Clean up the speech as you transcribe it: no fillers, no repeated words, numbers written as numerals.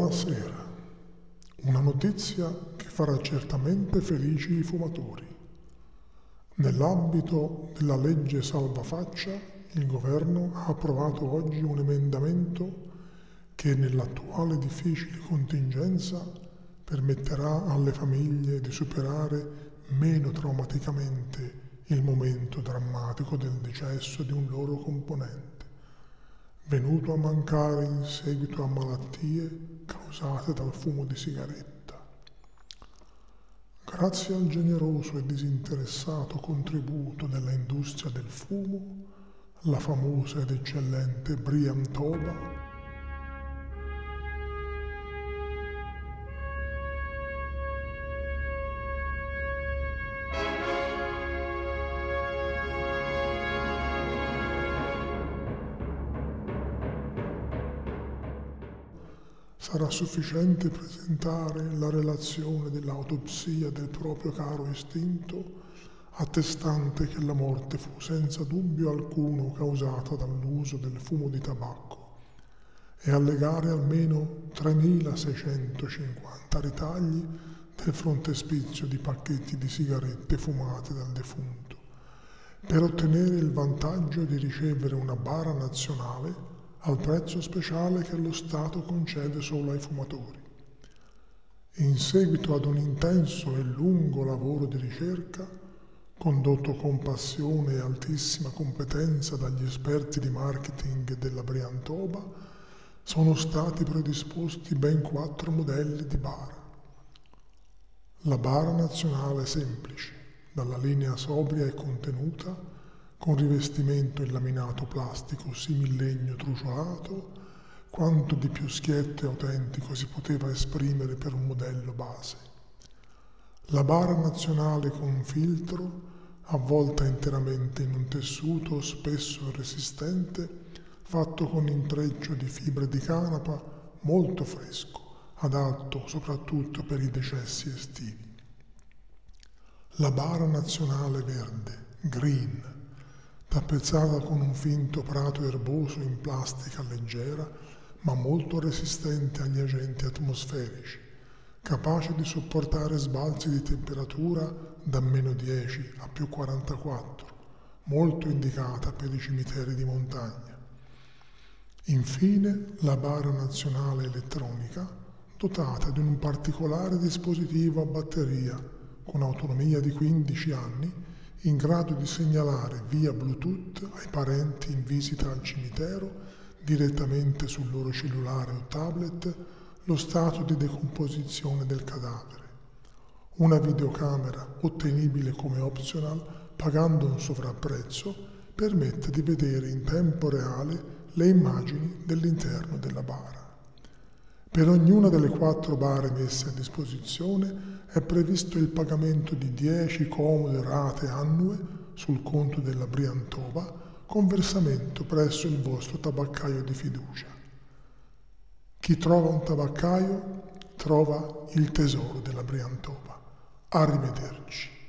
buonasera, una notizia che farà certamente felici i fumatori. Nell'ambito della legge salvafaccia, il governo ha approvato oggi un emendamento che nell'attuale difficile contingenza permetterà alle famiglie di superare meno traumaticamente il momento drammatico del decesso di un loro componente, venuto a mancare in seguito a malattie causate dal fumo di sigaretta. Grazie al generoso e disinteressato contributo dell'industria del fumo, la famosa ed eccellente Briantova sarà sufficiente presentare la relazione dell'autopsia del proprio caro estinto, attestante che la morte fu senza dubbio alcuno causata dall'uso del fumo di tabacco, e allegare almeno 3.650 ritagli del frontespizio di pacchetti di sigarette fumate dal defunto, per ottenere il vantaggio di ricevere una bara nazionale al prezzo speciale che lo Stato concede solo ai fumatori. In seguito ad un intenso e lungo lavoro di ricerca, condotto con passione e altissima competenza dagli esperti di marketing della Briantova, sono stati predisposti ben 4 modelli di bara. La bara nazionale semplice, dalla linea sobria e contenuta, con rivestimento in laminato plastico similegno truciolato, quanto di più schietto e autentico si poteva esprimere per un modello base. La bara nazionale con filtro, avvolta interamente in un tessuto spesso resistente, fatto con intreccio di fibre di canapa molto fresco, adatto soprattutto per i decessi estivi. La bara nazionale verde, green, tappezzata con un finto prato erboso in plastica leggera ma molto resistente agli agenti atmosferici, capace di sopportare sbalzi di temperatura da -10 a +44, molto indicata per i cimiteri di montagna. Infine la bara nazionale elettronica, dotata di un particolare dispositivo a batteria con autonomia di 15 anni, in grado di segnalare via Bluetooth ai parenti in visita al cimitero, direttamente sul loro cellulare o tablet, lo stato di decomposizione del cadavere. Una videocamera, ottenibile come optional, pagando un sovrapprezzo, permette di vedere in tempo reale le immagini dell'interno della bara. Per ognuna delle 4 bare messe a disposizione è previsto il pagamento di 10 comode rate annue sul conto della Briantova con versamento presso il vostro tabaccaio di fiducia. Chi trova un tabaccaio trova il tesoro della Briantova. Arrivederci.